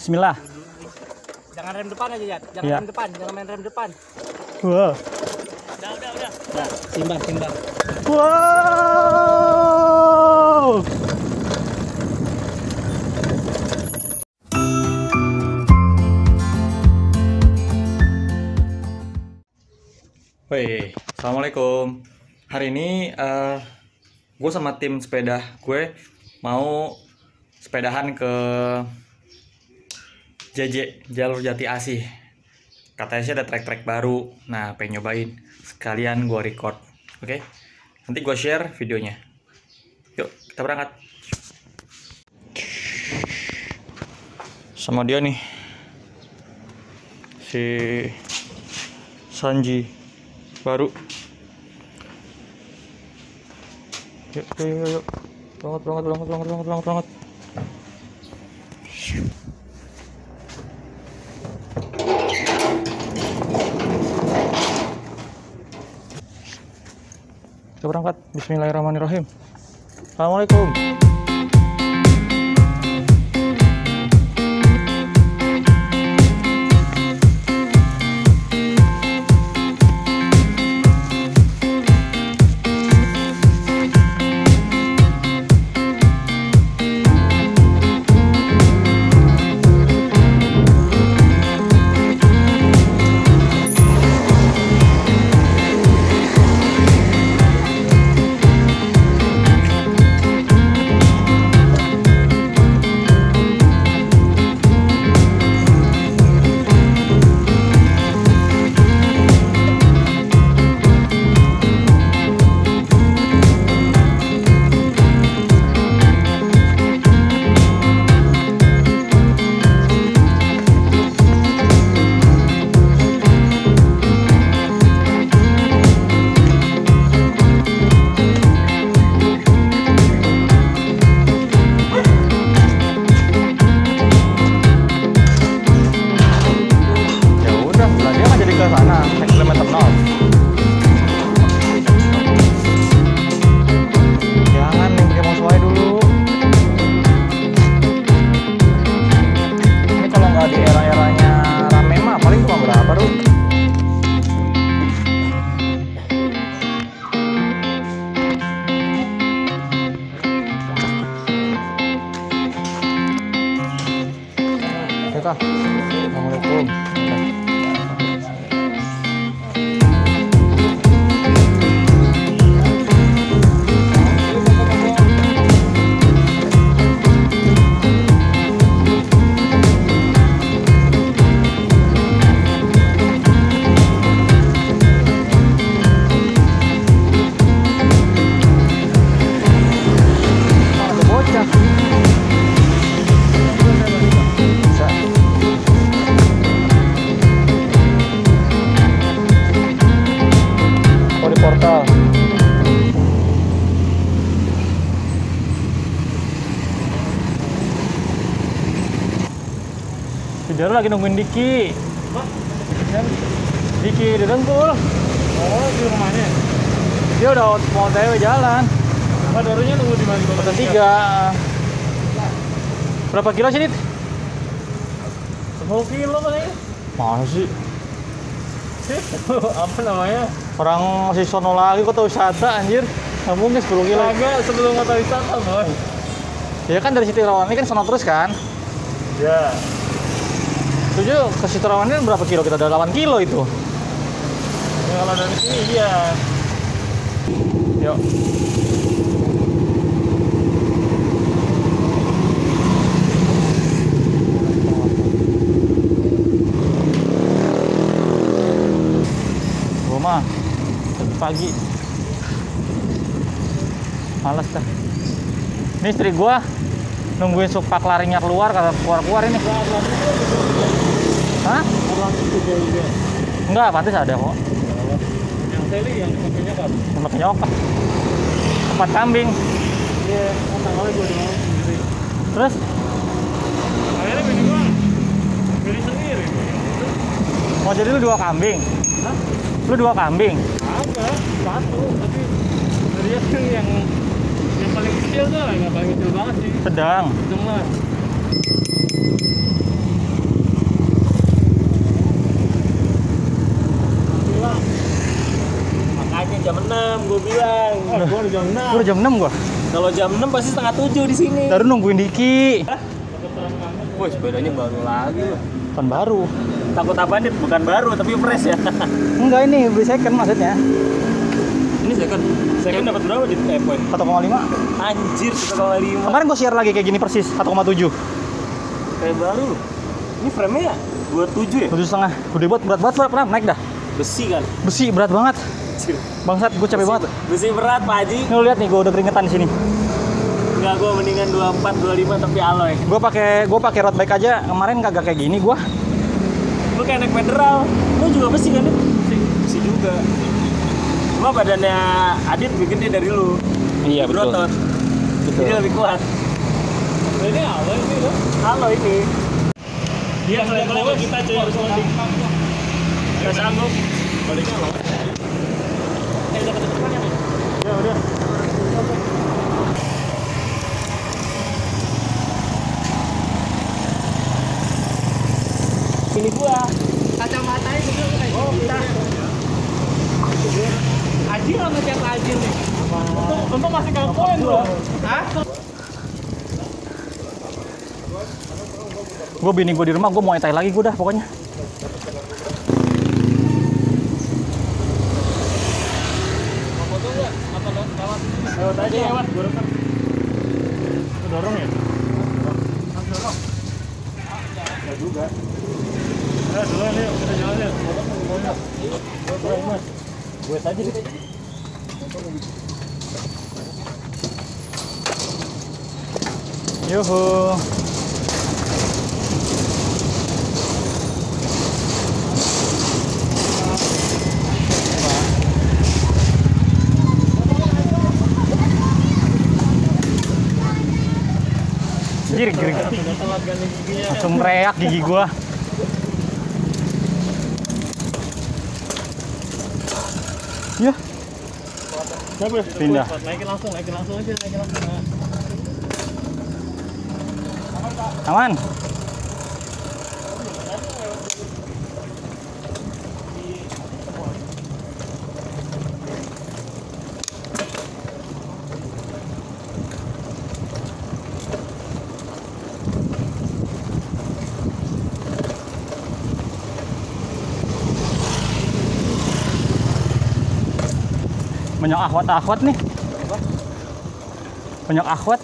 Bismillah. Jangan rem depan aja, Jat. Jangan rem depan, jangan main rem depan. Wow. Udah. Nah, timbang. Wow. Woi, assalamualaikum. Hari ini gue sama tim sepeda gue mau sepedahan ke JJ, Jalur Jatiasih. Katanya sih ada trek-trek baru. Nah, pengen nyobain. Sekalian gue record, oke? Nanti gue share videonya. Yuk, kita berangkat. Sama dia nih, si Sanji. Baru yuk berangkat kita berangkat. Bismillahirrahmanirrahim. Assalamualaikum. Assalamualaikum. Jalur lagi nungguin Diki. Diki di Dengkul. Oh, di rumahnya. Dia udah mau tewe jalan. Pak Darunya nunggu di mana? Kota 3. Berapa kilo sih, Dit? 10 kilo kayaknya. Mana sih? Apa namanya? Orang masih sono lagi kota wisata anjir. Enggak mungkin 10 kilo. Enggak, sebelum kota wisata, Boy. Ya kan dari situ lawannya kan sono terus kan? Ya. Tujuh, ke situ rawannya berapa kilo? Kita ada 8 kilo itu. Ya, kalau dari sini, iya. Yuk. Gua mah, pagi. Males dah. Ini istri gua nungguin supak larinya keluar, kagak keluar-keluar ini. Hah? Enggak, pantas ada kok. Yang teli yang dipakai nyokap. Tempat nyokap. Tempat kambing. Iya, tanggalnya gue dimau sendiri. Terus? Akhirnya bini gue beli sendiri. Oh, jadi lu 2 kambing? Hah? Lu 2 kambing? Enggak, 1. Tapi dari yang paling kecil tuh, nggak paling kecil banget sih. Sedang. Cuma. Gua udah jam 6. Gua jam 6 gua. Kalau jam 6 pasti setengah 7 di sini. Baru nungguin Diki. Hah? Woi, sepedanya baru lagi. Bukan baru. Takut apaan nih? Bukan baru tapi fresh ya. Enggak, ini beli second maksudnya. Ini second. Second dapat berapa di poin? 1,5. Anjir, 1,5. Kemarin gua share lagi kayak gini persis, 1,7. Kayak baru. Ini frame-nya ya? 27 ya? 27,5. Gede banget, berat banget, pernah naik dah. Besi kan? Besi, berat banget. Bangsat, gue capek banget. Besi berat, Pak Haji. Nih, lu lihat nih, gue udah keringetan di sini. Enggak, gue mendingan 24, 25 tapi alloy. Gue pakai road bike aja. Kemarin kagak kayak gini gue. Lu kayak naik federal. Lu juga besi kan? Besi. Besi juga. Cuma badannya Adit bikin dia dari lu. Iya, betul. Berotot. Betul. Jadi lebih kuat. Ini alloy ini loh. Alloy ini. Dia kalau kita cuy harus loading. Enggak sanggup. Baliknya loh. Ya udah. Ini gua kacamatanya juga kayak Ajil sama siapa Ajil nih? Untung masih nggak poin gua. Hah? Gua bini gua di rumah, gua mau etai lagi gua dah pokoknya. Lewat aja lewat, gue rekam. Itu dorong ya? Dorong. Enggak juga. Udah duluan yuk, kita jalan yuk. Gue saja deh. Yuhu. Anjir, langsung reak gigi gua. Ya. Pindah. Naikin langsung aja, Aman. Banyak akhwat-akhwat nih. Banyak akhwat.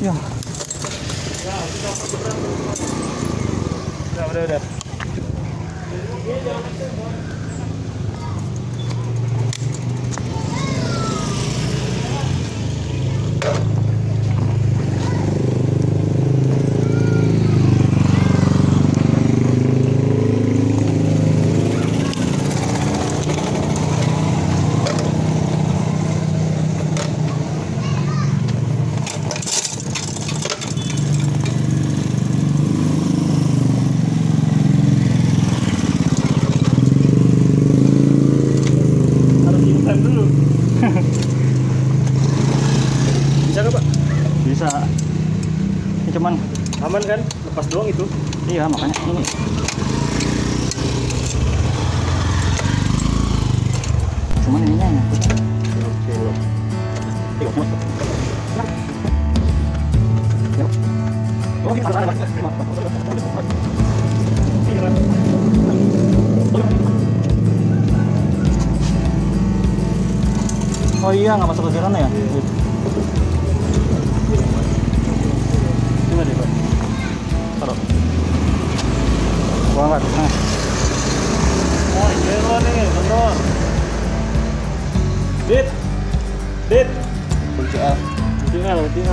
Ya. Udah. Aman kan? Lepas doang itu. Iya, makanya ini. Cuman ininya ya. Oh iya, nggak masuk ke sana ya? Banget. Nah. Oh, jero nih, bener. Dit. Buncal. Lu punya Dit.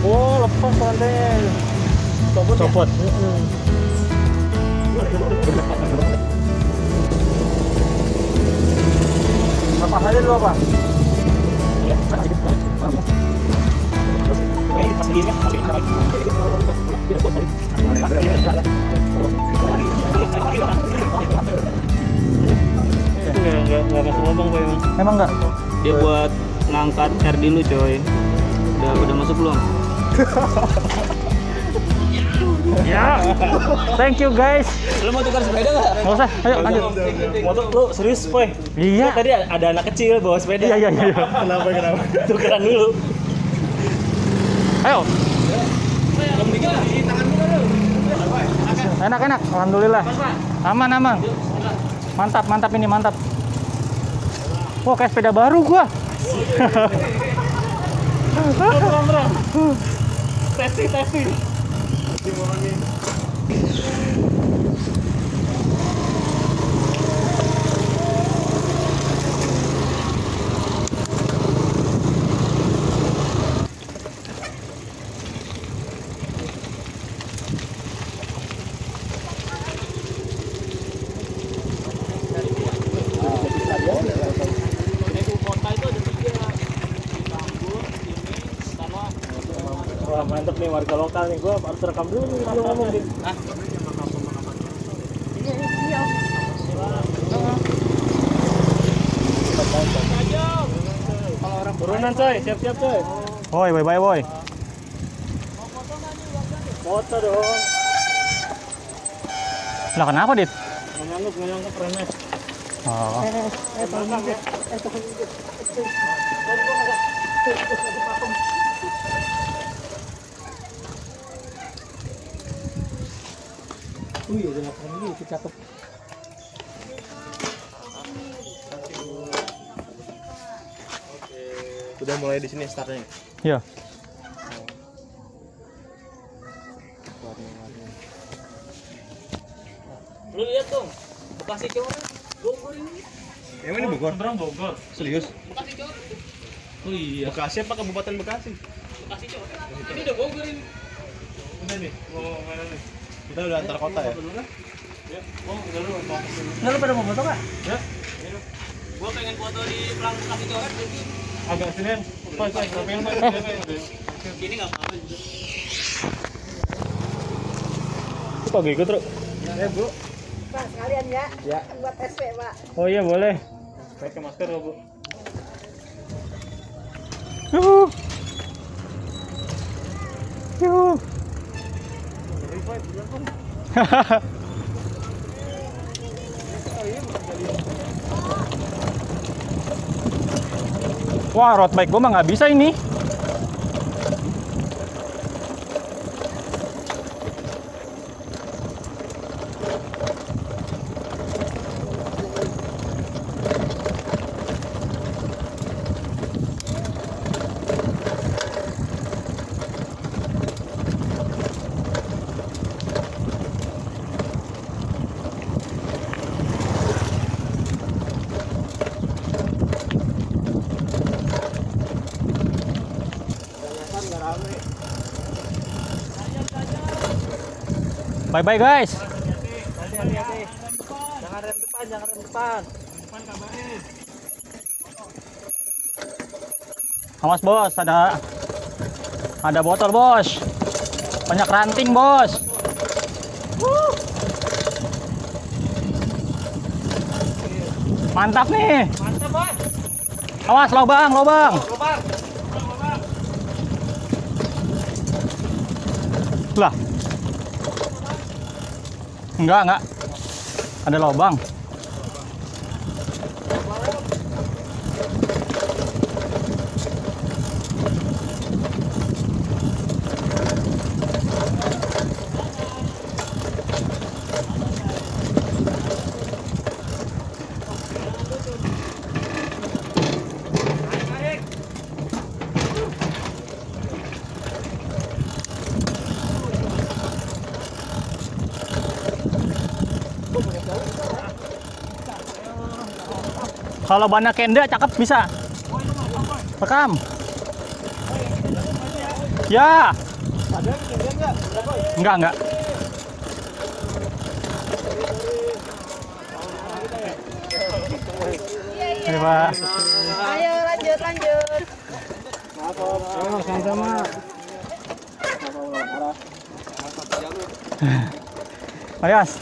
Oh, soalnya copot. Apa hal itu apa? Nggak kasih ngomong gue emang. Emang nggak? Dia buat ngangkat air dulu coy. Udah masuk belum? Ya, thank you guys. Lu mau tukar sepeda nggak? Nggak usah, ayo lanjut. Motor lu serius, boy? Iya. Tadi ada anak kecil bawa sepeda. Iya. Kenapa? Tukeran dulu. Ayo. Enak. Alhamdulillah. Aman. Mantap ini mantap. Wah, kayak sepeda baru gua. Testing. Mantep nih warga lokal nih, gue harus rekam dulu nih kalau ngomong nih. Turunan coy, siap-siap coy. Woi, bye-bye. Mau foto nggak nih warga nih? Foto dong. Lah kenapa Dit? Nggak nyanggup remeh. Wih, udah ngapain ini, itu cakep. Udah mulai di sini startnya? Iya. Lu lihat dong, Bekasi Cor, Bogor ini. Emang ini Bogor? Terang Bogor. Serius? Bekasi Cor. Oh iya. Bekasi apa Kabupaten Bekasi? Bekasi Cor. Ini udah Bogor ini. Udah nih, mau mana nih? Kita udah antar kota ya? Nggak, lu pada mau foto nggak? Ya? Gua pengen foto di pelang Bekasi Coret. Agak sini, Pak. Gini nggak apa-apa juga. Lu kok gak ikut, Ruk? Ya, Bu. Pak, sekalian ya. Ya. Buat SP, Pak. Oh iya, boleh. Pakai masker, Pak, Bu. Yuhuu. Hahaha. Wah, road bike gue mah nggak bisa ini. Bye-bye guys. Hati-hati. Jangan rem depan. Depan kabarin. Awas bos, ada botol bos. Banyak ranting bos. Mantap nih. Mantap bos. Awas lobang. Lobang. Lah. Enggak. Ada lubang. Kalau banyak kenda cakep bisa. Rekam. Ya. Ada Enggak. Ayo, Pak. Ayo, lanjut. Ayo, sama-sama. Ayo, As.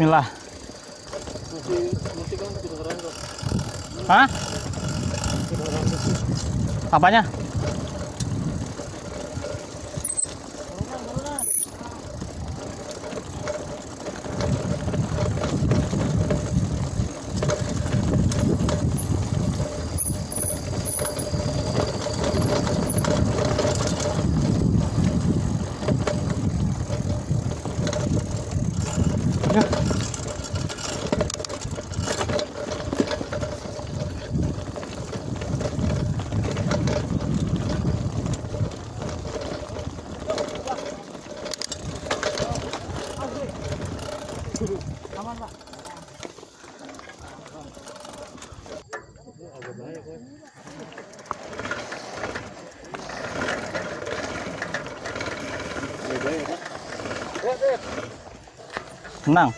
Bismillah. Hah? Apanya? Tenang.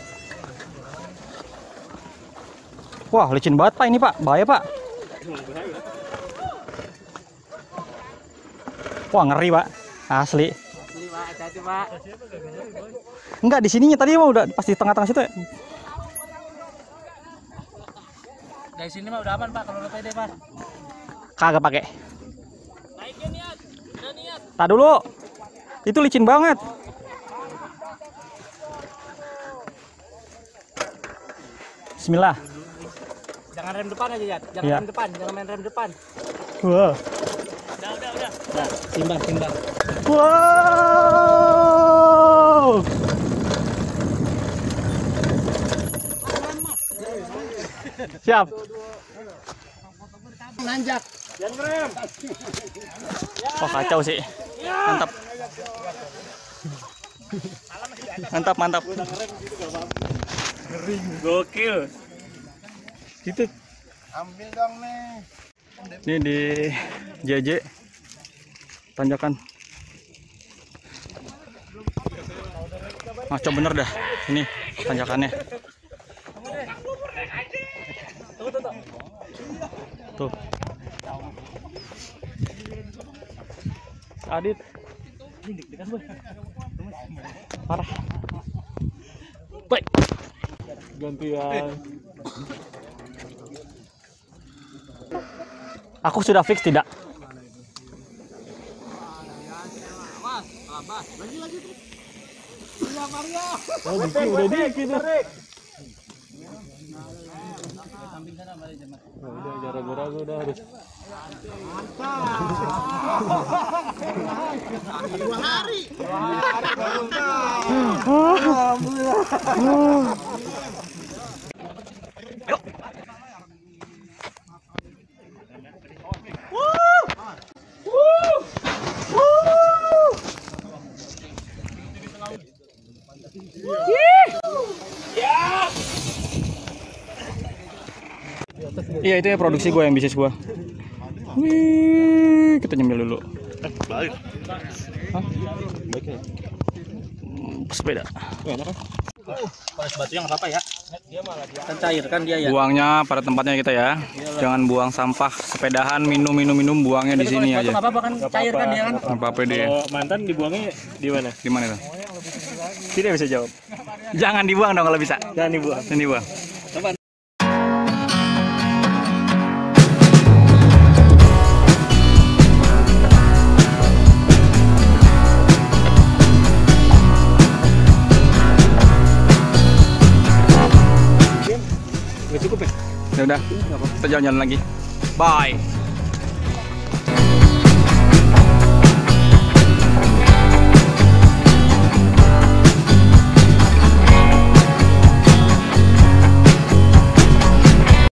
Wah, licin banget Pak ini Pak, bahaya Pak. Wah, ngeri Pak, asli. Enggak, di sininya tadi mah udah pasti tengah-tengah situ ya. Dari sini mah udah aman Pak, kalau pede Pak. Kagak pakai. Naikin niat, udah niat. Tar dulu. Itu licin banget. Bismillah. Jangan rem depan aja, Jat. Jangan rem depan, jangan main rem depan. Wah. Udah. Nah, timbang. Wow. Siap. Nanjak. Jangan rem. Wah, kacau sih. Mantap. Kering, gokil. Gitu. Ambil dong nih. Ini di JJ tanjakan. Ngaco bener dah. Ini tanjakannya. Tuh. Adit. Parah. Baik. Gantian. Aku sudah fix tidak? Lagi. Oh, gitu. Udah dikit. Udah ragu-ragu udah harus. Dua hari baru tahu. Alhamdulillah. Iya, itu ya produksi gue yang bisnis gue. Wih, kita nyemil dulu. Balik. Hah? Baik ya. Sepeda. Panas batu yang apa ya? Kan cair kan dia ya. Buangnya pada tempatnya kita ya. Jangan buang sampah sepedahan, minum buangnya di sini aja. Enggak apa-apa kan cair kan dia kan. Enggak apa-apa dia. Mantan dibuangnya di mana? Di mana itu? Tidak bisa jawab. Jangan dibuang dong kalau bisa. Jangan dibuang. Udah, kita jalan-jalan lagi. Bye.